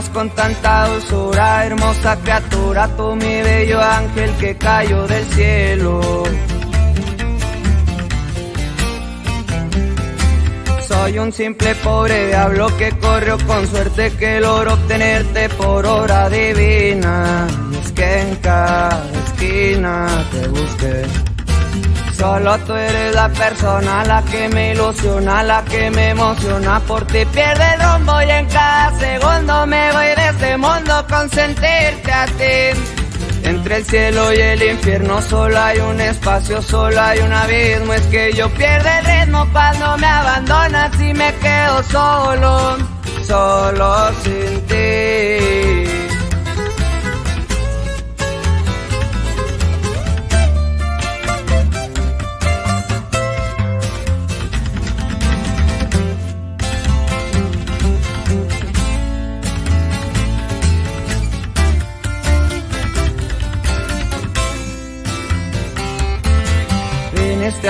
miras con tanta dulzura, hermosa criatura, tú mi bello ángel que cayó del cielo. Soy un simple pobre diablo que corrió con suerte, que logró obtenerte por obra divina. Y es que en cada esquina te busqué. Solo tú eres la persona, la que me ilusiona, la que me emociona. Por ti pierdo el rumbo y en cada segundo me voy de este mundo con sentirte a ti. Entre el cielo y el infierno solo hay un espacio, solo hay un abismo. Es que yo pierdo el ritmo cuando me abandonas y me quedo solo, solo sin ti.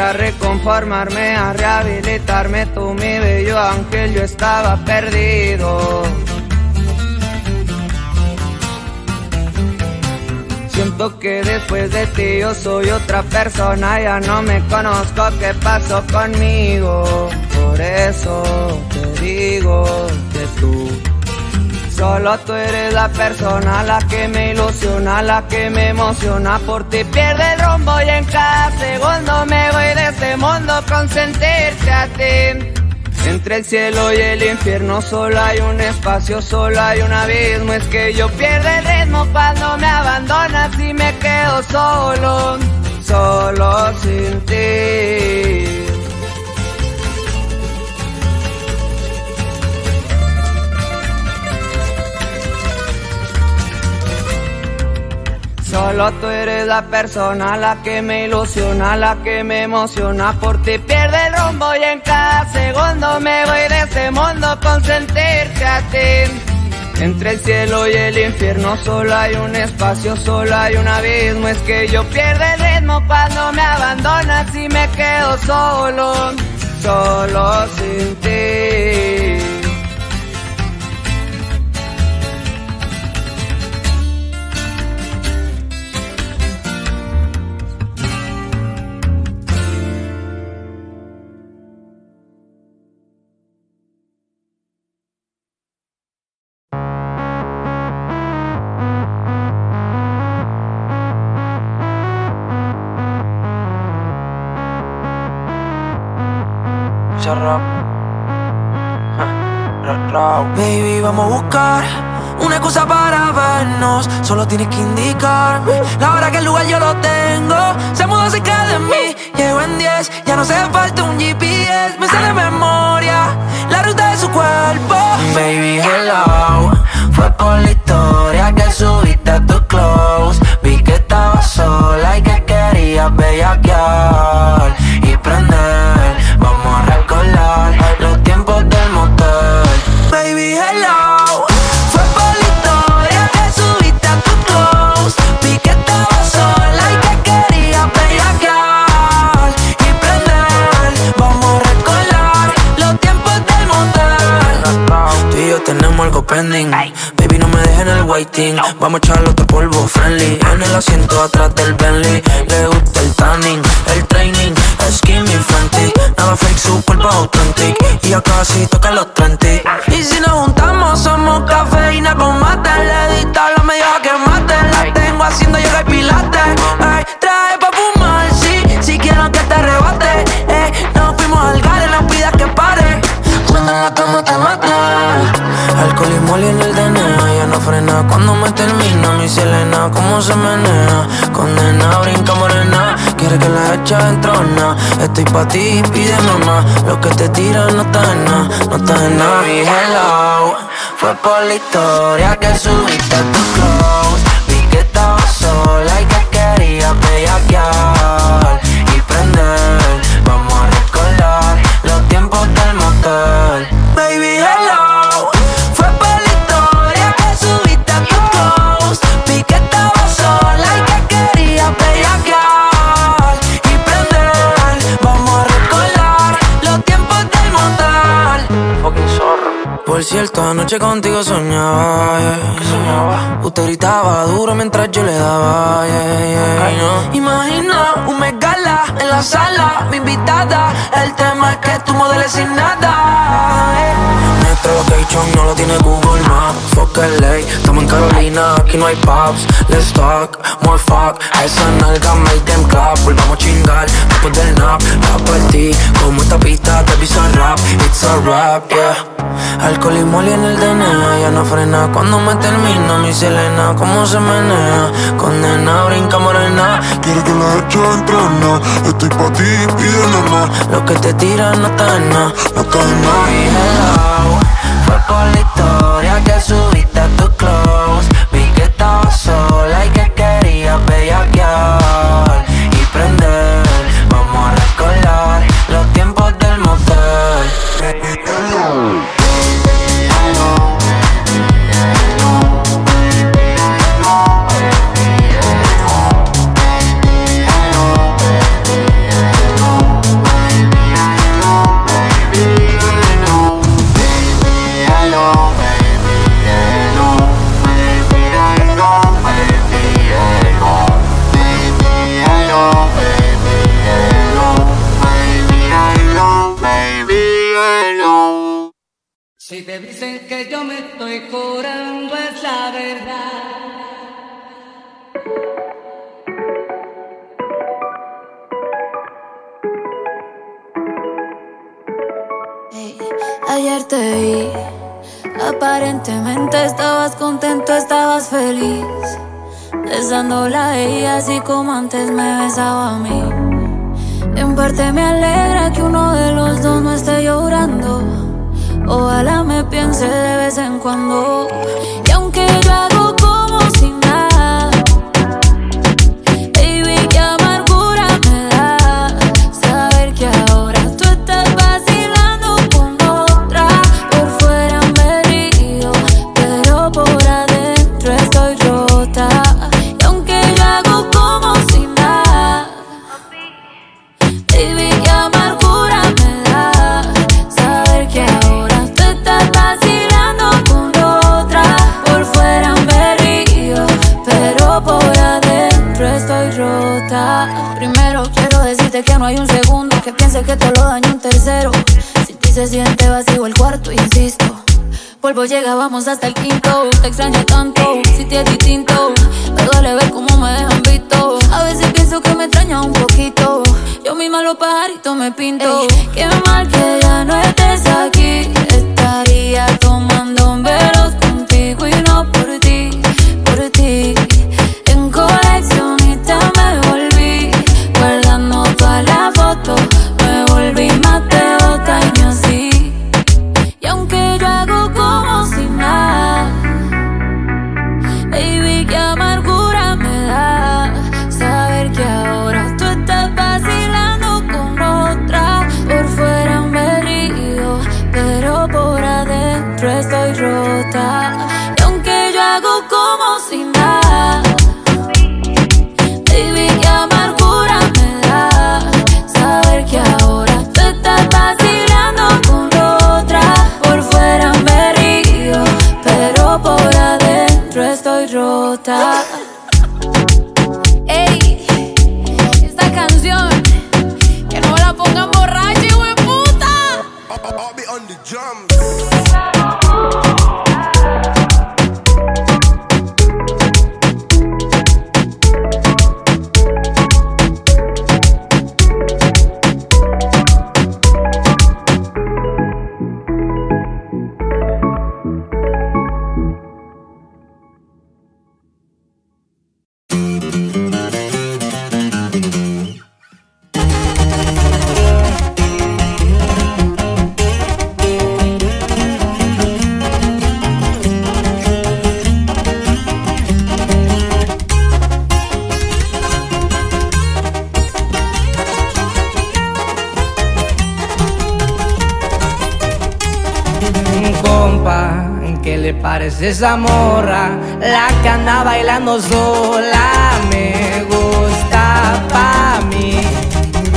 A reconformarme, a rehabilitarme, tú mi bello ángel, yo estaba perdido. Siento que después de ti yo soy otra persona, ya no me conozco, ¿qué pasó conmigo? Por eso te digo que tú, solo tú eres la persona, la que me ilusiona, la que me emociona. Por ti pierdo el rumbo y en cada segundo me voy de este mundo con sentirte a ti. Entre el cielo y el infierno solo hay un espacio, solo hay un abismo. Es que yo pierdo el ritmo cuando me abandonas y me quedo solo, solo sin ti. Solo tú eres la persona, la que me ilusiona, la que me emociona. Por ti pierdo el rumbo y en cada segundo me voy de este mundo con sentirte a ti. Entre el cielo y el infierno solo hay un espacio, solo hay un abismo. Es que yo pierdo el ritmo cuando me abandonas y me quedo solo, solo sin ti. Baby, vamos a buscar una cosa para vernos. Solo tienes que indicarme la hora, que el lugar yo lo tengo. Se mudó cerca de mí, llego en 10, ya no hace falta un GPS. Me sale de memoria la ruta de su cuerpo. Baby, hello, fue por la historia que subiste a tus clothes. Vi que estabas sola y que querías bellaquear y prender. Vamos a recordar los tiempos del motel. Baby, hello, fue por la historia que subiste a tus clothes. Vi que estabas sola y que querías bellaquear y prender. Vamos a recordar los tiempos del motel. Tú y yo tenemos algo pending. Baby, no me dejes en el waiting. Vamos a echar otro polvo friendly en el asiento atrás del Bentley. Le gusta el tanning, el training, skinny frantic. Nada fake, su cuerpo authentic. Y ya casi toca los 30. Y si nos juntamos somos cafeína con mate. Le diste a la media que mate. La tengo haciendo yoga y pilates. Ay, trae pa' fumar, sí, si quiero que te arrebate. Nos fuimos al gare, no pidas que pare. Cuando en la cama te mata. Alcohol y mole en el DNA. Ya no frena cuando me termina. Mi Selena, cómo se menea. Condena, brinca morena. Quiere que la hecha en trona. Estoy pa' ti, pide mamá. Lo que te tiran no está en nada, no está en nada. Baby, hello, fue por la historia que subiste a tus clothes. Vi que estabas sola y que querías bellaquear y prender. Vamos a recordar los tiempos del motel. Baby, hello, fue por la historia que subiste a tus clothes. Vi que estabas sola y que querías bellaquear. cierto, anoche contigo soñaba, yeah. Soñaba. Usted gritaba duro mientras yo le daba, yeah, yeah. Ay, no. Imagina un mes gala en la sala, mi invitada. El tema es que tú modeles sin nada, yeah. Nuestra location no lo tiene Google Maps. Fuck LA, estamos en Carolina, aquí no hay pubs. Let's talk, more fuck. Esa nalga make them clap. Volvamos a chingar después del nap. A partir como esta pista te pisa rap. It's a rap, yeah. Alcohol y moli en el DNA, ya no frena. Cuando me termina mi Selena, cómo se menea, condena, brinca morena. Quiero que la hecha entrena, estoy pa' ti, pide nena. Lo que te tiran no está en nada, no está en nada. Mi hello, fue por la historia que subiste a tus clothes. Vi que estabas sola y que querías bellaquear y prender, vamos a recordar los tiempos del motel. Si te dicen que yo me estoy curando es la verdad. Hey, ayer te vi, aparentemente estabas contento, estabas feliz, besándola a ella así como antes me besaba a mí. En parte me alegra que uno de los dos no esté llorando. Ojalá me piense de vez en cuando. Y aunque yo hago como si nada, baby, qué amargura me da saber que ahora tú estás vacilando con otra. Por fuera me río, pero por adentro estoy rota. Y aunque yo hago como si nada, baby, qué amargura me da saber que ahora estás vacilando con otra. Por fuera me río, pero por adentro estoy rota. Primero quiero decirte que no hay un segundo que piense que todo lo daño un tercero. Sin ti se siente vacío el cuarto, insisto. Polvo llega, vamos hasta el quinto. Te extraño tanto, si te es distinto. Me duele ver cómo me dejan visto. A veces pienso que me extraña un poquito. Yo misma los pajaritos me pinto. Ey, qué mal que ya no estés aquí. Estaría tomando velos contigo y no por ti, por ti. En coleccionista me volví, guardando todas las fotos. Me volví más devota y me así. Y aunque yo hago como si nada, baby, qué amargura me da saber que ahora tú estás vacilando con otra. Por fuera me río, pero por adentro estoy rota. Y aunque yo hago como si nada, baby, qué amargura me da saber que ahora tú estás vacilando con otra. Por fuera me río, pero por adentro estoy rota. Ey, esta canción que no la pongan borracha, hijo de puta. Parece esa morra, la que anda bailando sola. Me gusta pa' mí.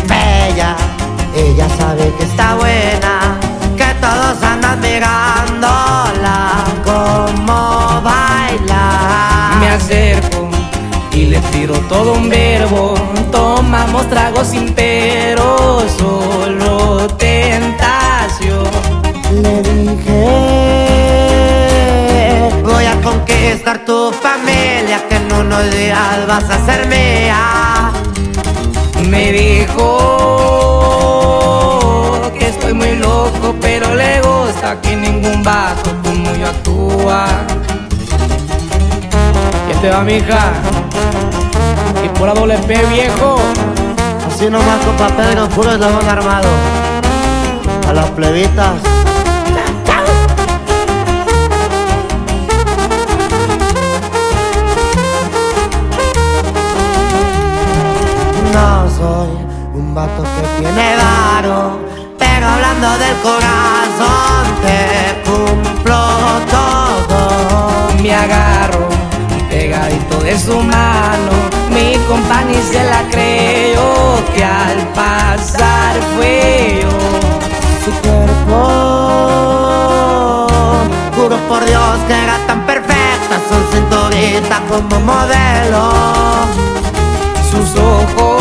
Bella, ella sabe que está buena, que todos andan mirando. unos tragos sin pero, solo tentación. Le dije, voy a conquistar tu familia, que en unos días vas a ser mía. Me dijo que estoy muy loco, pero le gusta que ningún vato como yo actúa. ¿Qué te va, mija? Y por la doble P, viejo. Así nomás, compa Pedro, puro eslabón armado. A las plebitas. No soy un vato que tiene varo, pero hablando del corazón te cumplo todo. Me agarro pegadito de su mano, mi compa ni se la creyó, que al pasar fue yo. Su cuerpo, juro por Dios que era tan perfecta, son cinturita como modelo. Sus ojos